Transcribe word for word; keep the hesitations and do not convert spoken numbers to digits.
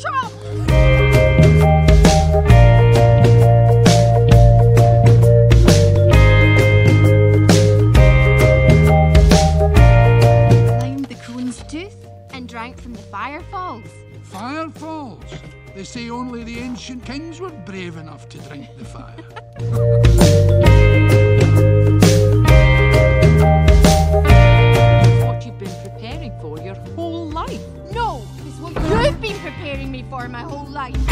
shop! Climbed the crone's tooth and drank from the fire falls. Fire falls? They say only the ancient kings were brave enough to drink the fire. Preparing me for my whole life.